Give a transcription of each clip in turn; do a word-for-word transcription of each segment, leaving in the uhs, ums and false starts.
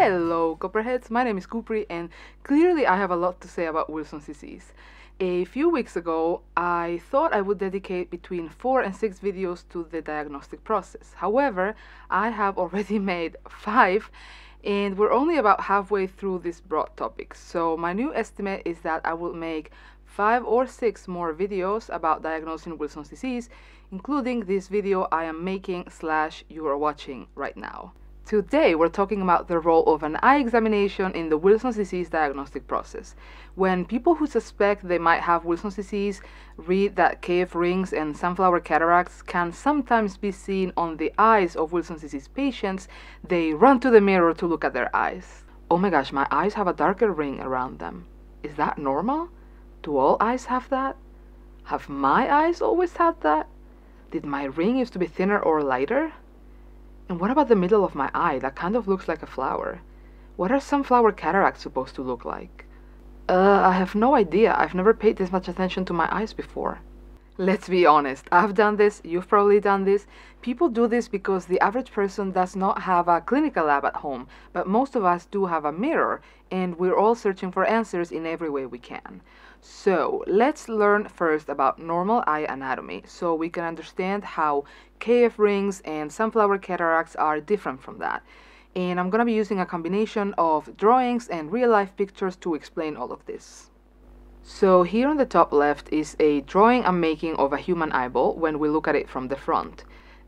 Hello Copperheads, my name is Kupri and clearly I have a lot to say about Wilson's disease. A few weeks ago I thought I would dedicate between four and six videos to the diagnostic process. However, I have already made five and we're only about halfway through this broad topic. So my new estimate is that I will make five or six more videos about diagnosing Wilson's disease, including this video I am making slash you are watching right now. Today we're talking about the role of an eye examination in the Wilson's disease diagnostic process. When people who suspect they might have Wilson's disease read that K F rings and sunflower cataracts can sometimes be seen on the eyes of Wilson's disease patients, they run to the mirror to look at their eyes. Oh my gosh, my eyes have a darker ring around them. Is that normal? Do all eyes have that? Have my eyes always had that? Did my ring used to be thinner or lighter? And what about the middle of my eye that kind of looks like a flower? What are sunflower cataracts supposed to look like? Uh, I have no idea. I've never paid this much attention to my eyes before. Let's be honest. I've done this. You've probably done this. People do this because the average person does not have a clinical lab at home, but most of us do have a mirror, and we're all searching for answers in every way we can. So let's learn first about normal eye anatomy so we can understand how K F rings and sunflower cataracts are different from that. And I'm going to be using a combination of drawings and real-life pictures to explain all of this. So here on the top left is a drawing I'm making of a human eyeball when we look at it from the front.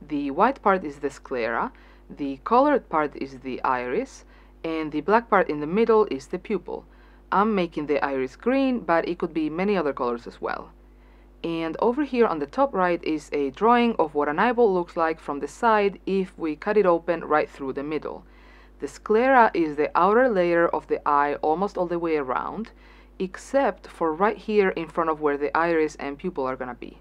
The white part is the sclera, the colored part is the iris, and the black part in the middle is the pupil. I'm making the iris green, but it could be many other colors as well. And over here on the top right is a drawing of what an eyeball looks like from the side if we cut it open right through the middle. The sclera is the outer layer of the eye almost all the way around, except for right here in front of where the iris and pupil are going to be.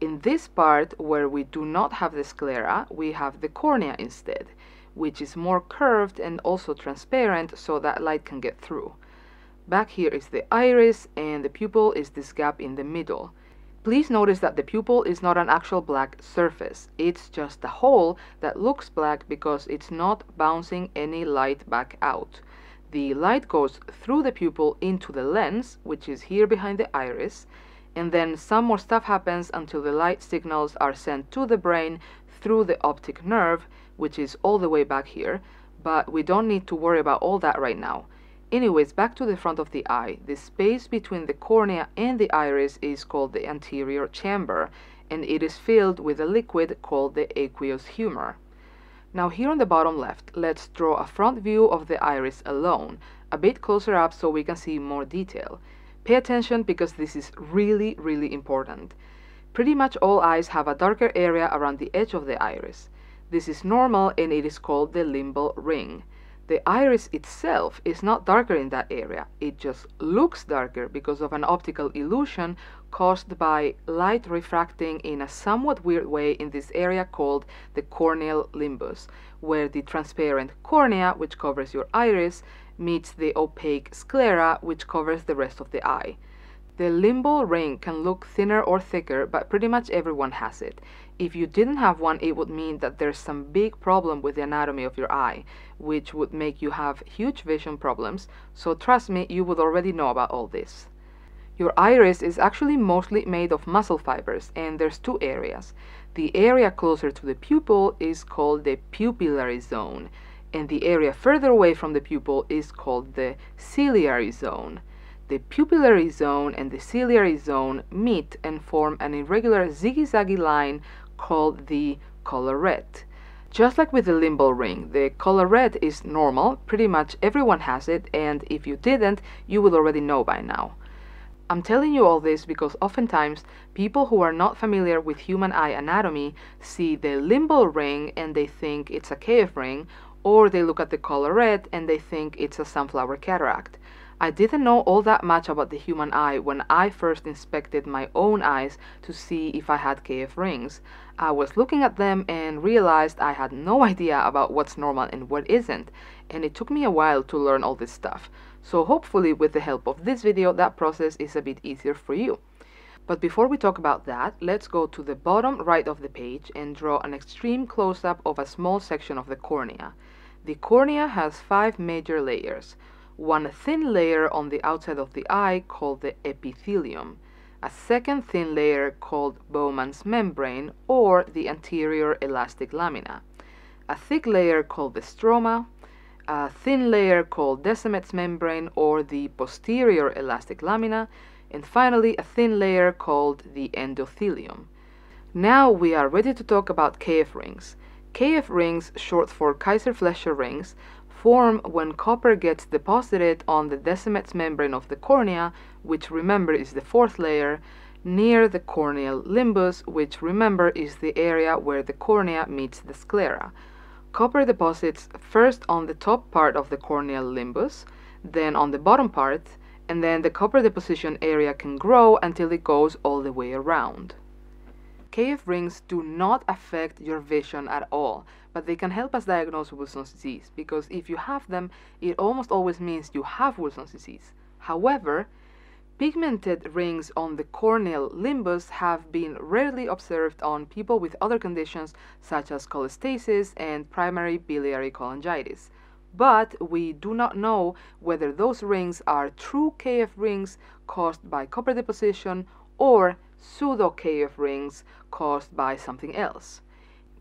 In this part where we do not have the sclera, we have the cornea instead, which is more curved and also transparent so that light can get through. Back here is the iris, and the pupil is this gap in the middle. Please notice that the pupil is not an actual black surface. It's just a hole that looks black because it's not bouncing any light back out. The light goes through the pupil into the lens, which is here behind the iris, and then some more stuff happens until the light signals are sent to the brain through the optic nerve, which is all the way back here, but we don't need to worry about all that right now. Anyways, back to the front of the eye. The space between the cornea and the iris is called the anterior chamber, and it is filled with a liquid called the aqueous humor. Now here on the bottom left, let's draw a front view of the iris alone, a bit closer up so we can see more detail. Pay attention because this is really, really important. Pretty much all eyes have a darker area around the edge of the iris. This is normal and it is called the limbal ring. The iris itself is not darker in that area, it just looks darker because of an optical illusion caused by light refracting in a somewhat weird way in this area called the corneal limbus, where the transparent cornea, which covers your iris, meets the opaque sclera, which covers the rest of the eye. The limbal ring can look thinner or thicker, but pretty much everyone has it. If you didn't have one, it would mean that there's some big problem with the anatomy of your eye, which would make you have huge vision problems, so trust me, you would already know about all this. Your iris is actually mostly made of muscle fibers, and there's two areas. The area closer to the pupil is called the pupillary zone, and the area further away from the pupil is called the ciliary zone. The pupillary zone and the ciliary zone meet and form an irregular zigzaggy line called the collarette. Just like with the limbal ring, the collarette is normal, pretty much everyone has it, and if you didn't, you would already know by now. I'm telling you all this because oftentimes people who are not familiar with human eye anatomy see the limbal ring and they think it's a K F ring, or they look at the collarette and they think it's a sunflower cataract. I didn't know all that much about the human eye when I first inspected my own eyes to see if I had K F rings. I was looking at them and realized I had no idea about what's normal and what isn't, and it took me a while to learn all this stuff. So hopefully with the help of this video that process is a bit easier for you. But before we talk about that, let's go to the bottom right of the page and draw an extreme close-up of a small section of the cornea. The cornea has five major layers. One thin layer on the outside of the eye called the epithelium, a second thin layer called Bowman's membrane or the anterior elastic lamina, a thick layer called the stroma, a thin layer called Descemet's membrane or the posterior elastic lamina, and finally a thin layer called the endothelium. Now we are ready to talk about K F rings. K F rings, short for Kayser-Fleischer rings, form when copper gets deposited on the Descemet's membrane of the cornea, which remember is the fourth layer, near the corneal limbus, which remember is the area where the cornea meets the sclera. Copper deposits first on the top part of the corneal limbus, then on the bottom part, and then the copper deposition area can grow until it goes all the way around. K F rings do not affect your vision at all, but they can help us diagnose Wilson's disease, because if you have them, it almost always means you have Wilson's disease. However, pigmented rings on the corneal limbus have been rarely observed on people with other conditions such as cholestasis and primary biliary cholangitis. But we do not know whether those rings are true K F rings caused by copper deposition or pseudo-K F rings caused by something else.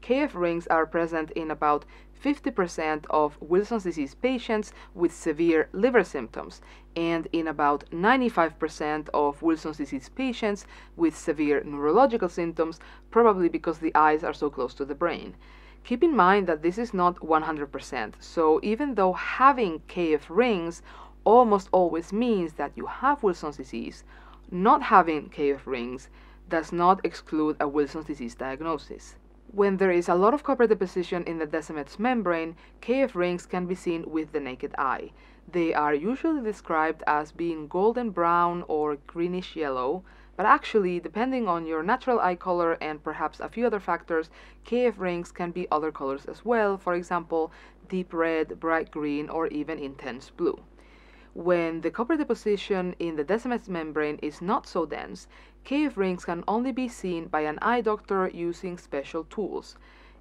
K F rings are present in about fifty percent of Wilson's disease patients with severe liver symptoms, and in about ninety-five percent of Wilson's disease patients with severe neurological symptoms, probably because the eyes are so close to the brain. Keep in mind that this is not one hundred percent, so even though having K F rings almost always means that you have Wilson's disease, not having K F rings does not exclude a Wilson's disease diagnosis. When there is a lot of copper deposition in the Descemet's membrane, K F rings can be seen with the naked eye. They are usually described as being golden brown or greenish yellow, but actually, depending on your natural eye color and perhaps a few other factors, K F rings can be other colors as well, for example, deep red, bright green, or even intense blue. When the copper deposition in the Descemet's membrane is not so dense, K F rings can only be seen by an eye doctor using special tools.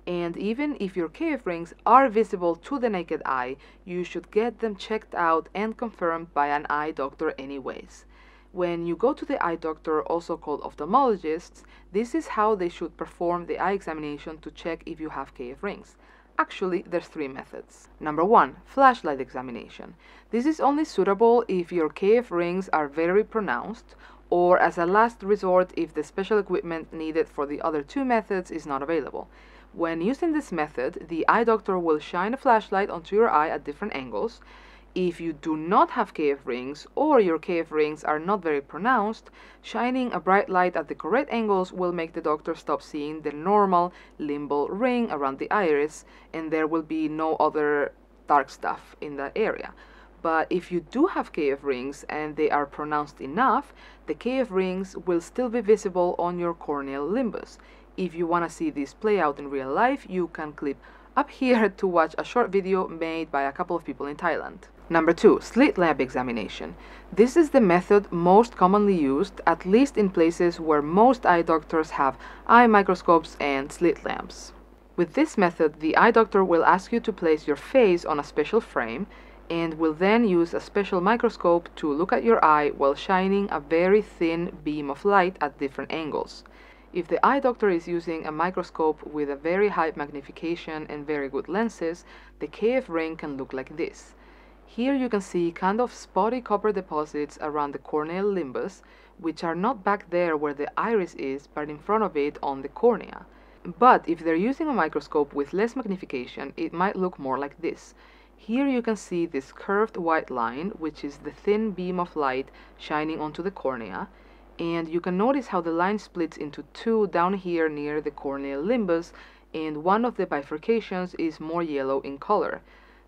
And even if your K F rings are visible to the naked eye, you should get them checked out and confirmed by an eye doctor anyways. When you go to the eye doctor, also called ophthalmologists, this is how they should perform the eye examination to check if you have K F rings. Actually, there's three methods. Number one, flashlight examination. This is only suitable if your K F rings are very pronounced, or as a last resort if the special equipment needed for the other two methods is not available. When using this method, the eye doctor will shine a flashlight onto your eye at different angles. If you do not have K F rings, or your K F rings are not very pronounced, shining a bright light at the correct angles will make the doctor stop seeing the normal limbal ring around the iris, and there will be no other dark stuff in that area. But if you do have K F rings and they are pronounced enough, the K F rings will still be visible on your corneal limbus. If you want to see this play out in real life, you can click up here to watch a short video made by a couple of people in Thailand. Number two, slit-lamp examination. This is the method most commonly used, at least in places where most eye doctors have eye microscopes and slit lamps. With this method, the eye doctor will ask you to place your face on a special frame and will then use a special microscope to look at your eye while shining a very thin beam of light at different angles. If the eye doctor is using a microscope with a very high magnification and very good lenses, the K F ring can look like this. Here you can see kind of spotty copper deposits around the corneal limbus, which are not back there where the iris is, but in front of it on the cornea. But if they're using a microscope with less magnification, it might look more like this. Here you can see this curved white line, which is the thin beam of light shining onto the cornea, and you can notice how the line splits into two down here near the corneal limbus, and one of the bifurcations is more yellow in color.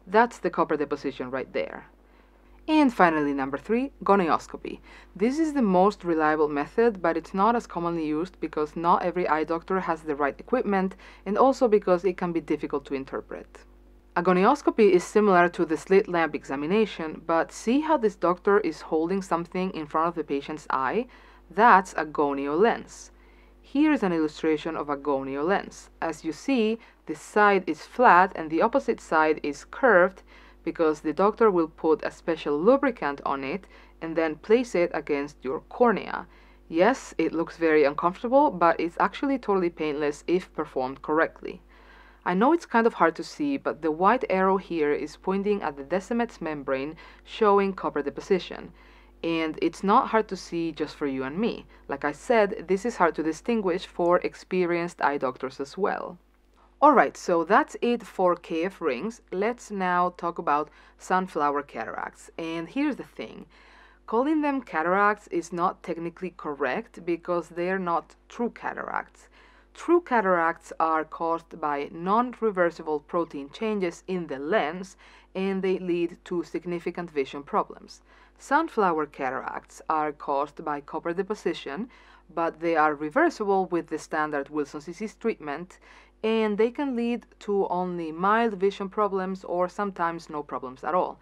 That's the copper deposition right there. And finally, number three, gonioscopy. This is the most reliable method, but it's not as commonly used because not every eye doctor has the right equipment, and also because it can be difficult to interpret. A gonioscopy is similar to the slit lamp examination, but see how this doctor is holding something in front of the patient's eye? That's a gonio lens. Here is an illustration of a gonio lens. As you see, the side is flat and the opposite side is curved because the doctor will put a special lubricant on it and then place it against your cornea. Yes, it looks very uncomfortable, but it's actually totally painless if performed correctly. I know it's kind of hard to see, but the white arrow here is pointing at the Descemet's membrane showing copper deposition. And it's not hard to see just for you and me. Like I said, this is hard to distinguish for experienced eye doctors as well. Alright, so that's it for K F rings. Let's now talk about sunflower cataracts. And here's the thing. Calling them cataracts is not technically correct because they're not true cataracts. True cataracts are caused by non-reversible protein changes in the lens and they lead to significant vision problems. Sunflower cataracts are caused by copper deposition, but they are reversible with the standard Wilson's disease treatment, and they can lead to only mild vision problems or sometimes no problems at all.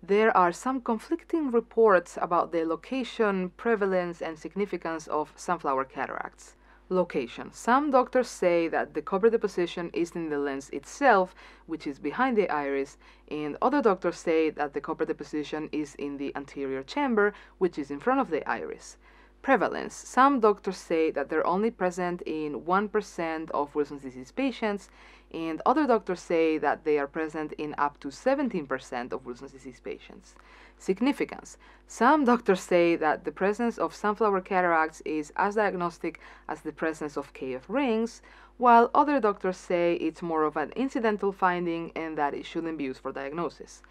There are some conflicting reports about the location, prevalence, and significance of sunflower cataracts. Location. Some doctors say that the copper deposition is in the lens itself, which is behind the iris, and other doctors say that the copper deposition is in the anterior chamber, which is in front of the iris. Prevalence. Some doctors say that they're only present in one percent of Wilson's disease patients, and other doctors say that they are present in up to seventeen percent of Wilson's disease patients. Significance. Some doctors say that the presence of sunflower cataracts is as diagnostic as the presence of K F rings, while other doctors say it's more of an incidental finding and that it shouldn't be used for diagnosis.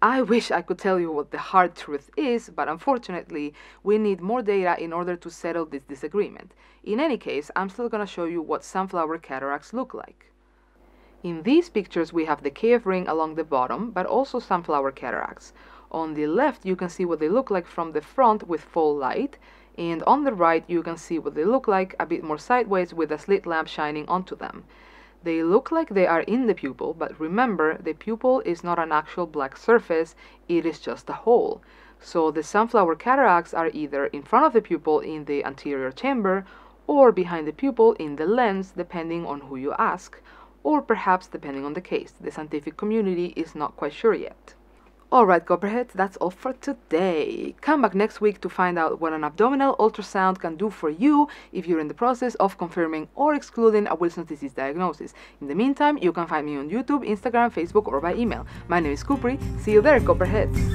I wish I could tell you what the hard truth is, but unfortunately, we need more data in order to settle this disagreement. In any case, I'm still going to show you what sunflower cataracts look like. In these pictures, we have the K F ring along the bottom, but also sunflower cataracts. On the left, you can see what they look like from the front with full light, and on the right, you can see what they look like a bit more sideways with a slit lamp shining onto them. They look like they are in the pupil, but remember, the pupil is not an actual black surface, it is just a hole. So the sunflower cataracts are either in front of the pupil in the anterior chamber, or behind the pupil in the lens, depending on who you ask, or perhaps depending on the case. The scientific community is not quite sure yet. Alright, Copperheads, that's all for today. Come back next week to find out what an abdominal ultrasound can do for you if you're in the process of confirming or excluding a Wilson's disease diagnosis. In the meantime, you can find me on YouTube, Instagram, Facebook, or by email. My name is Kupri. See you there, Copperheads.